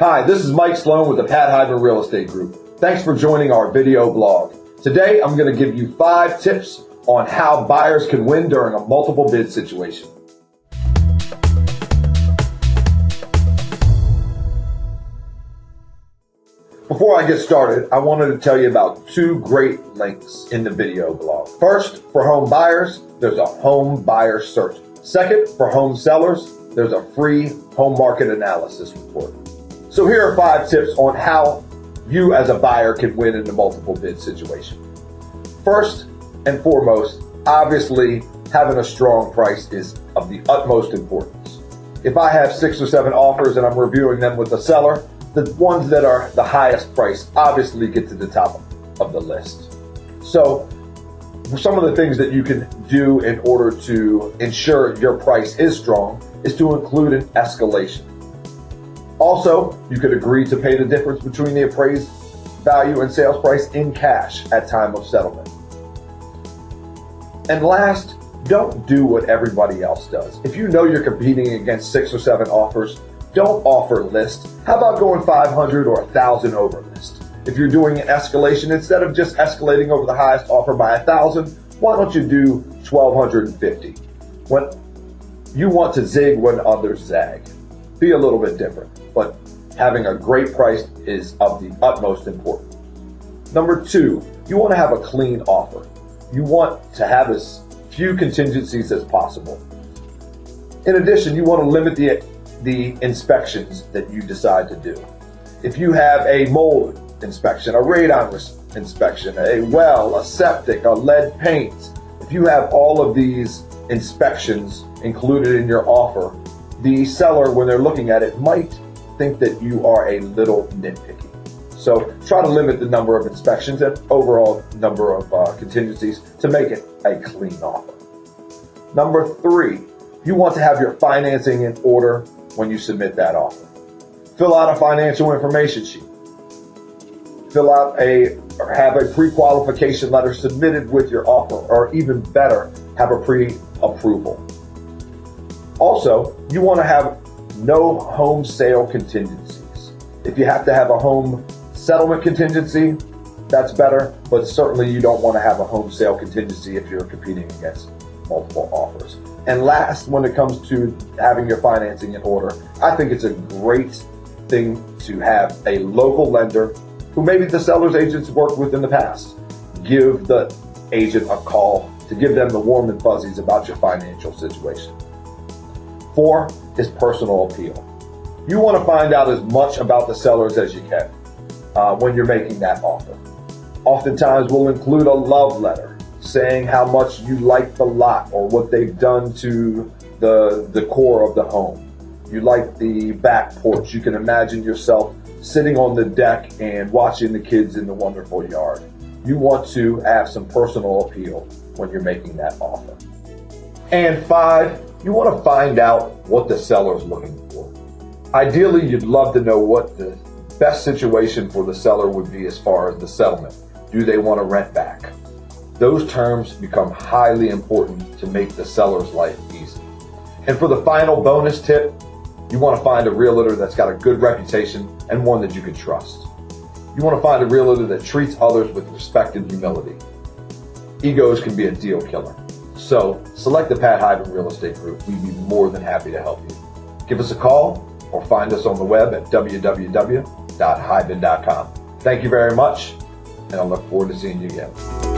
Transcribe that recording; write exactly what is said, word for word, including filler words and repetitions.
Hi, this is Mike Sloan with the Pat Hiban Real Estate Group. Thanks for joining our video blog. Today, I'm going to give you five tips on how buyers can win during a multiple bid situation. Before I get started, I wanted to tell you about two great links in the video blog. First, for home buyers, there's a home buyer search. Second, for home sellers, there's a free home market analysis report. So here are five tips on how you as a buyer can win in the multiple bid situation. First and foremost, obviously having a strong price is of the utmost importance. If I have six or seven offers and I'm reviewing them with the seller, the ones that are the highest price obviously get to the top of the list. So some of the things that you can do in order to ensure your price is strong is to include an escalation. Also, you could agree to pay the difference between the appraised value and sales price in cash at time of settlement. And last, don't do what everybody else does. If you know you're competing against six or seven offers, don't offer list. How about going five hundred or one thousand over list? If you're doing an escalation, instead of just escalating over the highest offer by one thousand, why don't you do one thousand two hundred fifty? When you want to zig when others zag. Be a little bit different, but having a great price is of the utmost importance. Number two, you want to have a clean offer. You want to have as few contingencies as possible. In addition, you want to limit the the inspections that you decide to do. If you have a mold inspection, a radon inspection, a well, a septic, a lead paint, if you have all of these inspections included in your offer, the seller, when they're looking at it, might think that you are a little nitpicky. So try to limit the number of inspections and overall number of uh, contingencies to make it a clean offer. Number three, you want to have your financing in order when you submit that offer. Fill out a financial information sheet. Fill out a, or have a pre-qualification letter submitted with your offer, or even better, have a pre-approval. Also, you want to have no home sale contingencies. If you have to have a home settlement contingency, that's better, but certainly you don't want to have a home sale contingency if you're competing against multiple offers. And last, when it comes to having your financing in order, I think it's a great thing to have a local lender who maybe the seller's agents worked with in the past. Give the agent a call to give them the warm and fuzzies about your financial situation. Four is personal appeal. You want to find out as much about the sellers as you can uh, when you're making that offer. Oftentimes we'll include a love letter saying how much you like the lot or what they've done to the decor of the home. You like the back porch. You can imagine yourself sitting on the deck and watching the kids in the wonderful yard. You want to have some personal appeal when you're making that offer. And five, you want to find out what the seller's looking for. Ideally, you'd love to know what the best situation for the seller would be as far as the settlement. Do they want to rent back? Those terms become highly important to make the seller's life easy. And for the final bonus tip, you want to find a realtor that's got a good reputation and one that you can trust. You want to find a realtor that treats others with respect and humility. Egos can be a deal killer. So select the Pat Hiban Real Estate Group. We'd be more than happy to help you. Give us a call or find us on the web at w w w dot hiban dot com. Thank you very much, and I look forward to seeing you again.